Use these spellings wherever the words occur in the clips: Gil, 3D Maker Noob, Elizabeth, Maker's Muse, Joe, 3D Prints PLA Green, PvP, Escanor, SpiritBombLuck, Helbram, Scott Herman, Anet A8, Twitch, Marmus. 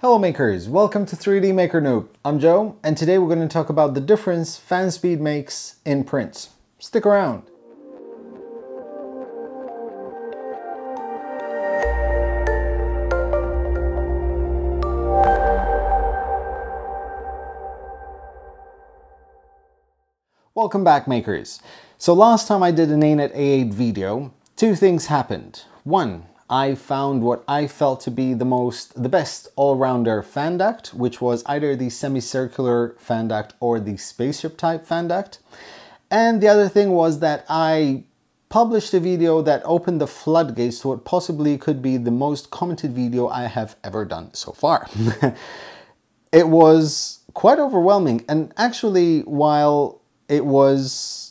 Hello makers, welcome to 3D Maker Noob. I'm Joe, and today we're going to talk about the difference fan speed makes in prints. Stick around. Welcome back makers. So last time I did an Anet A8 video, two things happened. One, I found what I felt to be the best all-rounder fan duct, which was either the semicircular fan duct or the spaceship type fan duct. And the other thing was that I published a video that opened the floodgates to what possibly could be the most commented video I have ever done so far. It was quite overwhelming, and actually while it was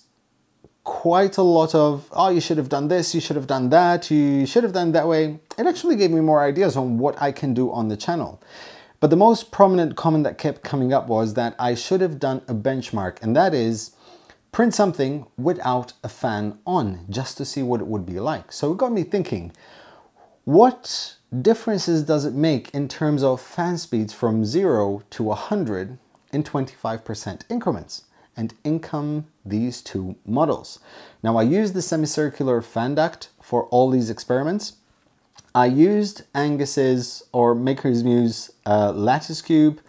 quite a lot of, oh, you should have done this, you should have done that, you should have done it that way, it actually gave me more ideas on what I can do on the channel. But the most prominent comment that kept coming up was that I should have done a benchmark, and that is print something without a fan on, just to see what it would be like. So it got me thinking, what differences does it make in terms of fan speeds from 0 to 100 in 25% increments? And income these two models. Now I used the semicircular fan duct for all these experiments. I used Angus's or Maker's Muse lattice cube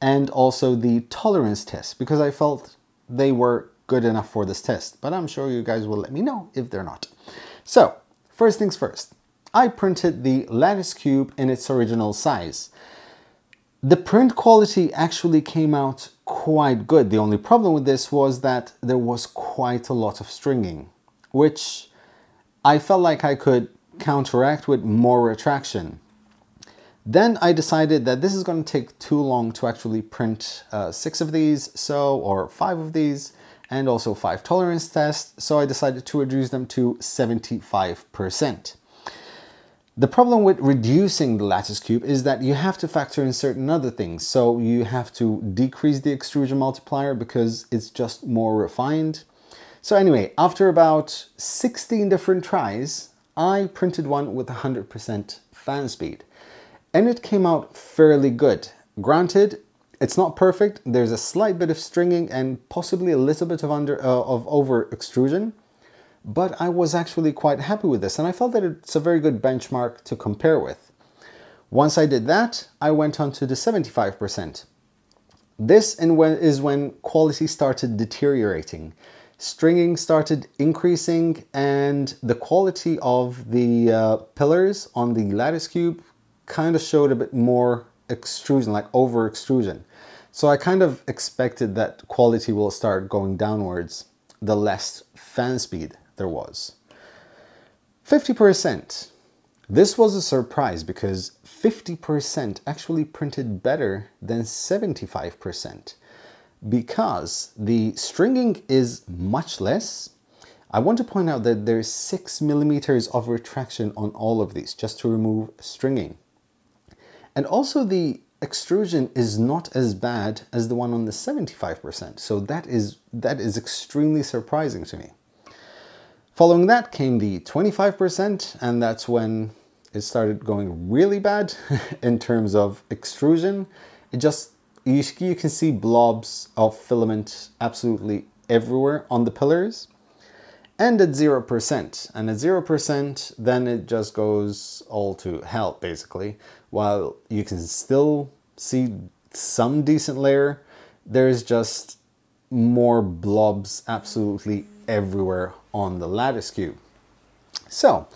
and also the tolerance test because I felt they were good enough for this test, but I'm sure you guys will let me know if they're not. So first things first, I printed the lattice cube in its original size. The print quality actually came out quite good. The only problem with this was that there was quite a lot of stringing, which I felt like I could counteract with more retraction. Then I decided that this is going to take too long to actually print six of these, or five of these, and also five tolerance tests, so I decided to reduce them to 75%. The problem with reducing the lattice cube is that you have to factor in certain other things. So you have to decrease the extrusion multiplier because it's just more refined. So anyway, after about 16 different tries, I printed one with 100% fan speed. And it came out fairly good. Granted, it's not perfect. There's a slight bit of stringing and possibly a little bit of over extrusion. But I was actually quite happy with this, and I felt that it's a very good benchmark to compare with. Once I did that, I went on to the 75%. This is when quality started deteriorating. Stringing started increasing, and the quality of the pillars on the lattice cube kind of showed a bit more extrusion, like over extrusion. So I kind of expected that quality will start going downwards the less fan speed there was. 50%. This was a surprise because 50% actually printed better than 75% because the stringing is much less. I want to point out that there's 6 millimeters of retraction on all of these just to remove stringing. And also the extrusion is not as bad as the one on the 75%. So that is extremely surprising to me. Following that came the 25%, and that's when it started going really bad in terms of extrusion. It just, you can see blobs of filament absolutely everywhere on the pillars. And at 0%, then it just goes all to hell basically. While you can still see some decent layer, there's just more blobs absolutely everywhere on the lattice cube. So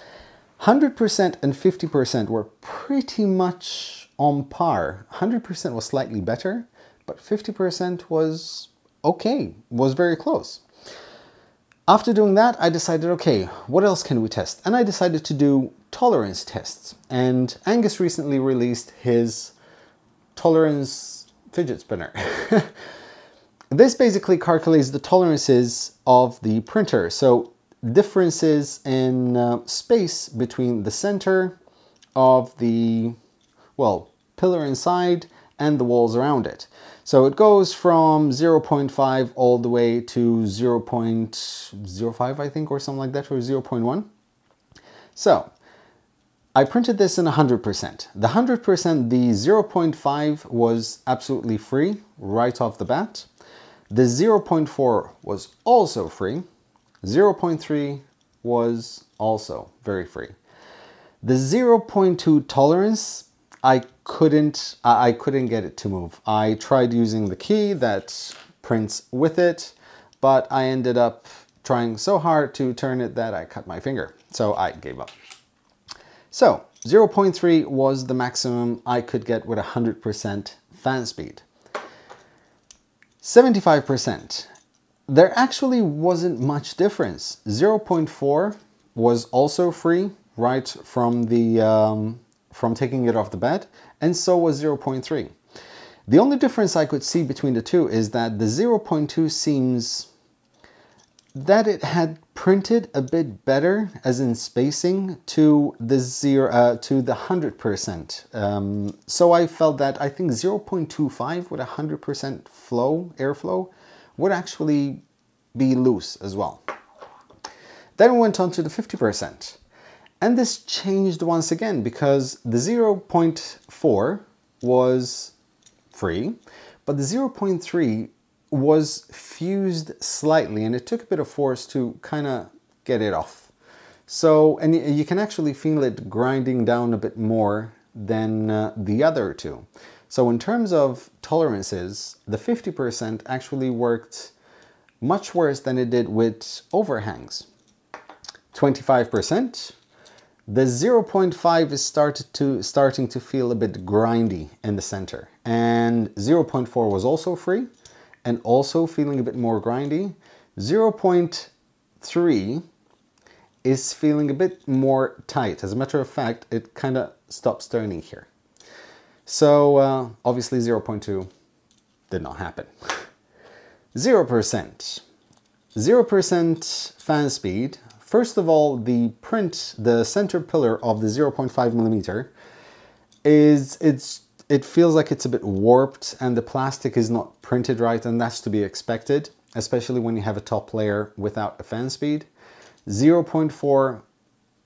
100% and 50% were pretty much on par. 100% was slightly better, but 50% was okay, was very close. After doing that, I decided, okay, what else can we test? And I decided to do tolerance tests. And Angus recently released his tolerance fidget spinner. This basically calculates the tolerances of the printer. So differences in space between the center of the, well, pillar inside and the walls around it. So it goes from 0.5 all the way to 0.05, I think, or something like that, or 0.1. So I printed this in 100%. The 100%, the 0.5 was absolutely free right off the bat. The 0.4 was also free. 0.3 was also very free. The 0.2 tolerance, I couldn't get it to move. I tried using the key that prints with it, but I ended up trying so hard to turn it that I cut my finger. So I gave up. So 0.3 was the maximum I could get with 100% fan speed. 75%. There actually wasn't much difference. 0.4 was also free right from the from taking it off the bat, and so was 0.3. The only difference I could see between the two is that the 0.2 seems that it had printed a bit better, as in spacing, to the 100%. So I felt that I think 0.25 with 100% airflow would actually be loose as well. Then we went on to the 50%. And this changed once again, because the 0.4 was free, but the 0.3 was fused slightly, and it took a bit of force to kind of get it off. So, and you can actually feel it grinding down a bit more than the other two. So in terms of tolerances, the 50% actually worked much worse than it did with overhangs. 25%. The 0.5 is starting to feel a bit grindy in the center, and 0.4 was also free and also feeling a bit more grindy. 0.3 is feeling a bit more tight. As a matter of fact, it kind of stops turning here. So obviously 0.2 did not happen. 0%. 0% fan speed. First of all, the print, the center pillar of the 0.5mm it feels like it's a bit warped, and the plastic is not printed right, and that's to be expected, especially when you have a top layer without a fan speed. 0.4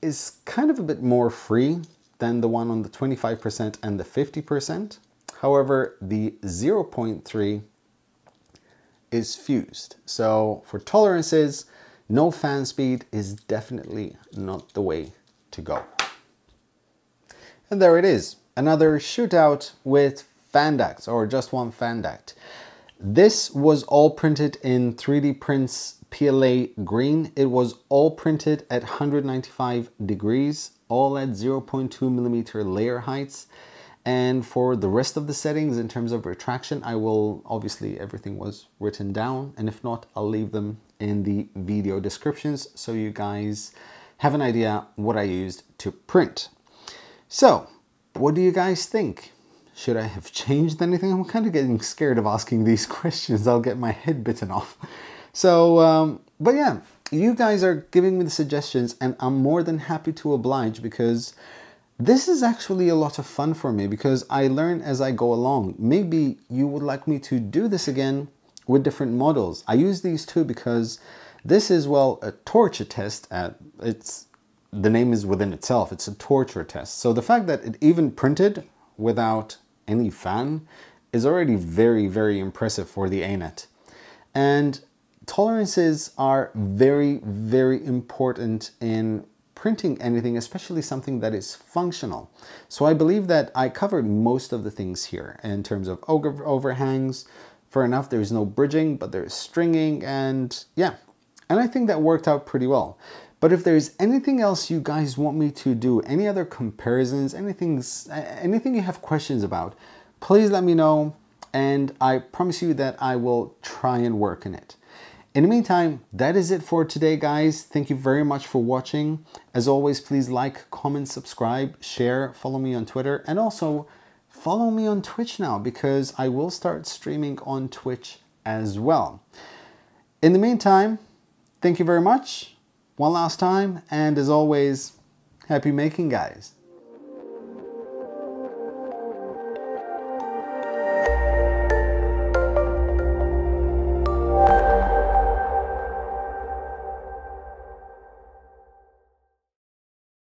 is kind of a bit more free than the one on the 25% and the 50%. However, the 0.3 is fused. So for tolerances, no fan speed is definitely not the way to go. And there it is, another shootout with Fandacts, or just one Fandact. This was all printed in 3D Prints PLA Green. It was all printed at 195 degrees, all at 0.2mm layer heights. And for the rest of the settings, in terms of retraction, I will, obviously everything was written down, and if not, I'll leave them in the video descriptions so you guys have an idea what I used to print. So, what do you guys think? Should I have changed anything? I'm kind of getting scared of asking these questions. I'll get my head bitten off. So, but yeah, you guys are giving me the suggestions, and I'm more than happy to oblige, because this is actually a lot of fun for me, because I learn as I go along. Maybe you would like me to do this again with different models. I use these two because this is, well, a torture test. The name is within itself, it's a torture test. So the fact that it even printed without any fan is already very, very impressive for the Anet. And tolerances are very, very important in printing anything, especially something that is functional. So I believe that I covered most of the things here in terms of overhangs. Fair enough, there's no bridging, but there's stringing, and yeah. And I think that worked out pretty well. But if there's anything else you guys want me to do, any other comparisons, anything you have questions about, please let me know, and I promise you that I will try and work on it. In the meantime, that is it for today, guys. Thank you very much for watching. As always, please like, comment, subscribe, share, follow me on Twitter, and also follow me on Twitch now, because I will start streaming on Twitch as well. In the meantime, thank you very much one last time, and as always, happy making, guys.